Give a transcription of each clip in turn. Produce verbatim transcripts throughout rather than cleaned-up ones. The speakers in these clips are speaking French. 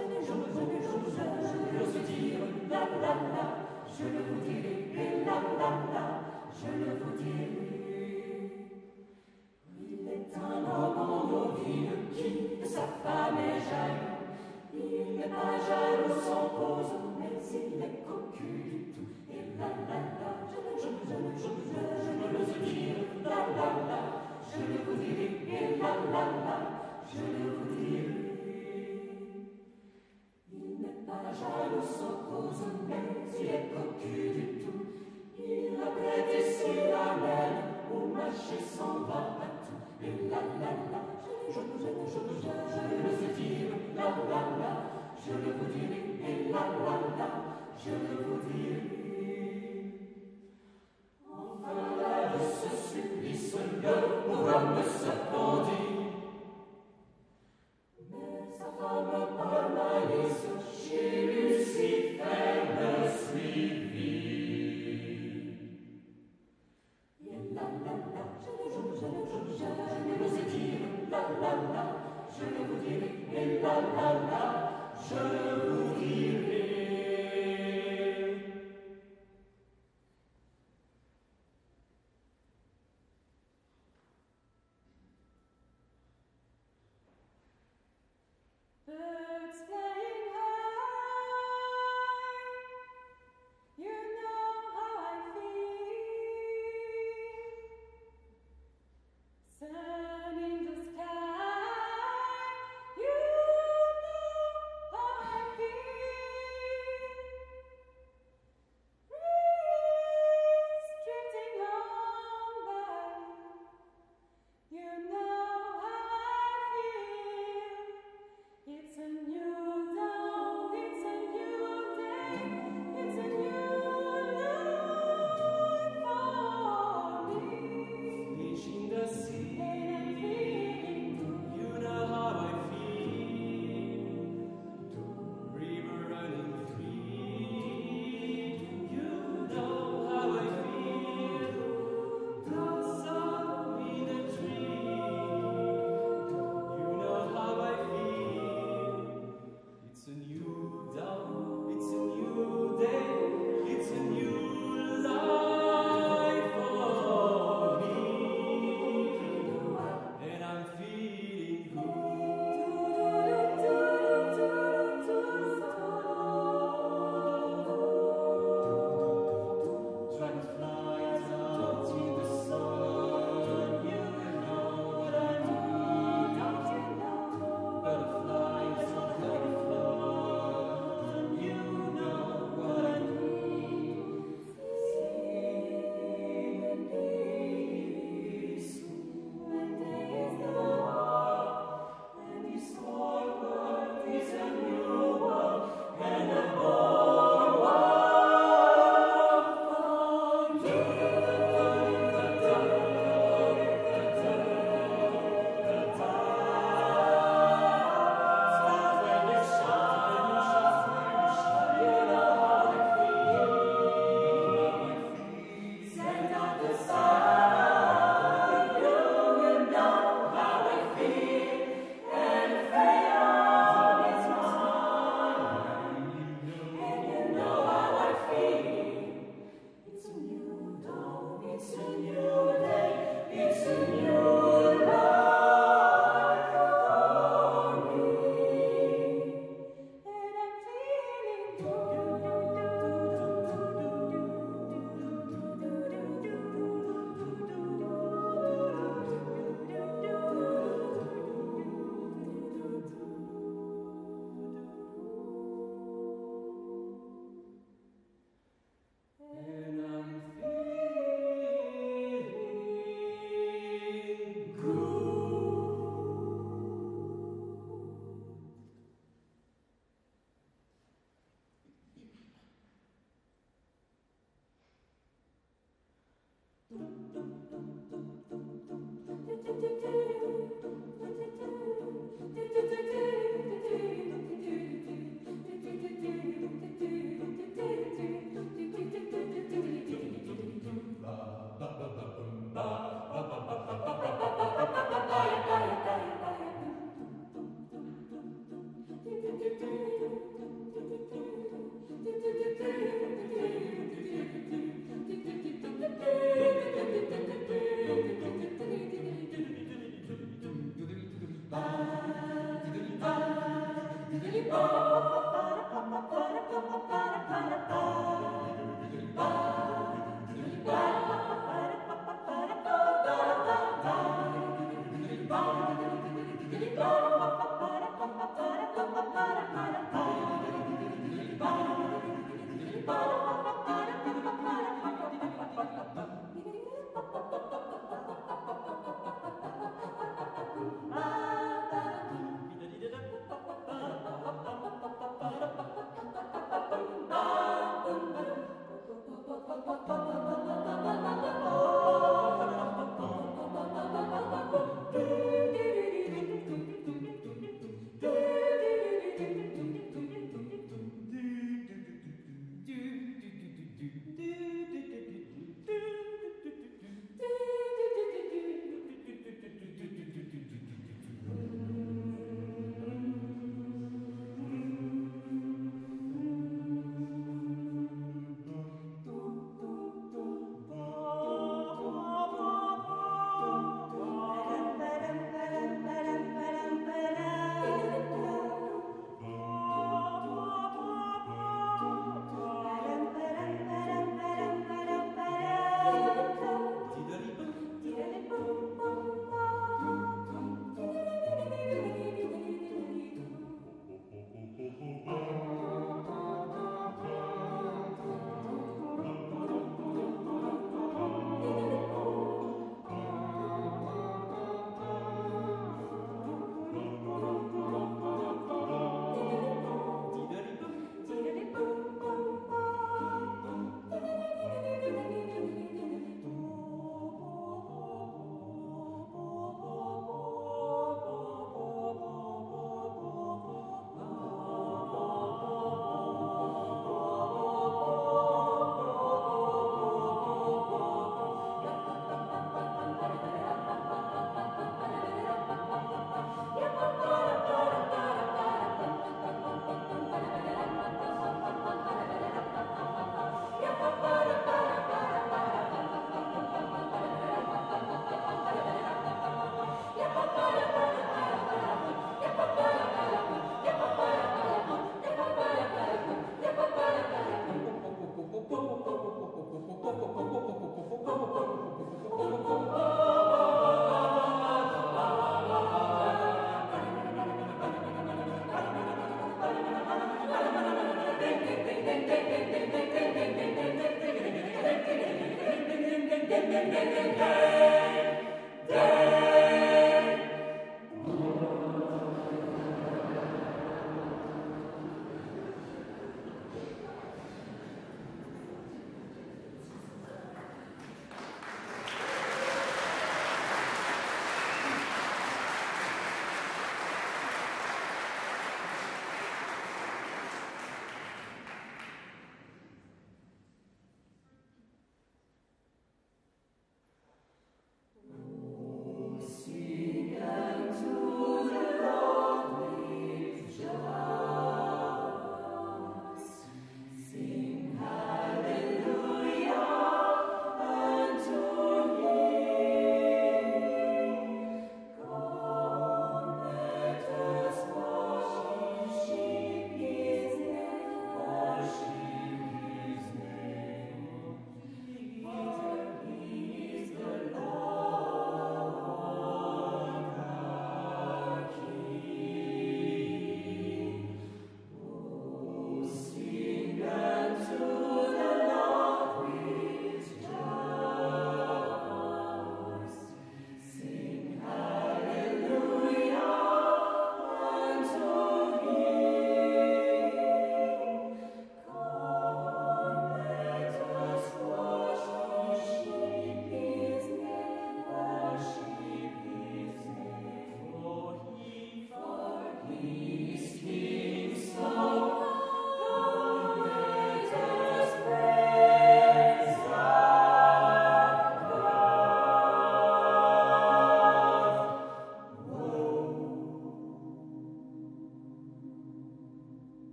je ne joue, je ne joue, je le vous dire, la la la, je le vous dirai, et la la la, je le vous dirai. Il est un homme en nos villes qui de sa femme est jaloux. Il n'est pas jaloux sans cause, mais il est cocu du tout, et la la la, je ne joue, je ne joue, je ne vous dire, la la la, je le vous dirai, et la la la, je le vous dirai. Jaloux sans cause, mais il est cocu du tout. Il a prêté sur la mer, au marché s'en va partout. Et la la la, je ne joue, je ne joue, je ne sais dire. La la la, je le vous dirai. Et la la la, je le vous dirai. Enfin là de ce supplice, le pauvre homme se pendit. Mais sa femme par malice, chez Lucifer le suivit. Et la la la, je ne joue, je ne joue, je ne vous dire, la la la, je ne vous dirai, et la la la, je vous dirai. Birds flying high, you know how I feel. Sun in the sky, you know how I feel.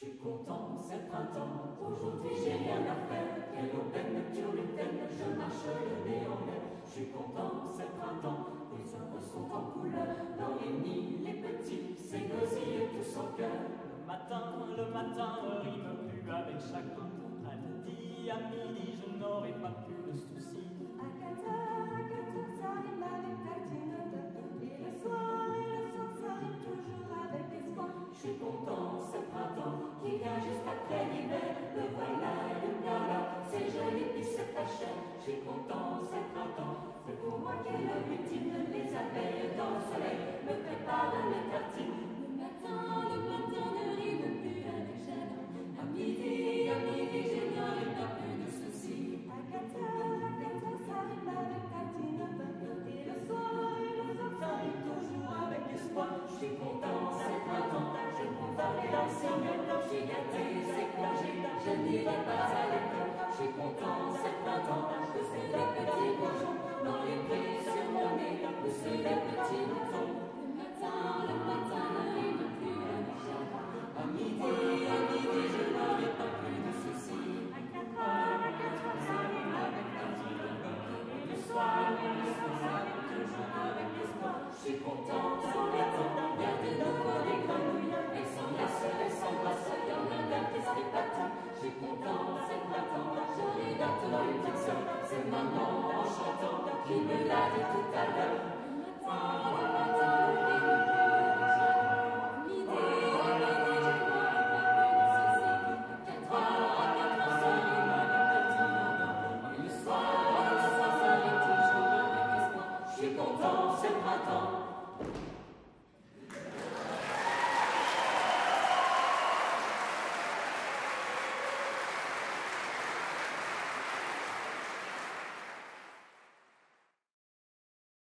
Je suis content, c'est printemps, aujourd'hui j'ai rien à faire. Quelle aubaine, puritaine, je marche le nez en l'air. Je suis content, c'est printemps, les arbres sont en couleur. Dans les nids, les petits s'égosillent tout son cœur. Le matin, le matin, rime plus avec chacun. À midi, à midi, je n'aurai pas plus de soucis. À quatre heures, à quatre heures, ça rime avec platine. Et le soir, et le soir, ça rime toujours avec espoir. Je suis content, c'est printemps. Qui vient juste après l'hiver, le voilà et le voilà, c'est joli puis c'est pas cher. Je suis content, c'est printemps, c'est pour moi qu'est le butine. Les abeilles dans le soleil me préparent mes tartines. Le matin, le matin ne rime plus avec chagrin. À midi, à midi, je n'aurai pas plus de soucis. À quatre heures, à quatre heures, ça rime avec tartine. Et le soir, et le soir, ça rime toujours avec espoir. Je suis content, c'est printemps, je compte parler l'enseigneur. Je suis gâtée, c'est congé, je n'irai pas à l'école. Je suis content, c'est printemps, pousser les petits bourgeons. Dans les prés, sur mon nez, pousser les petits boutons. Le matin, le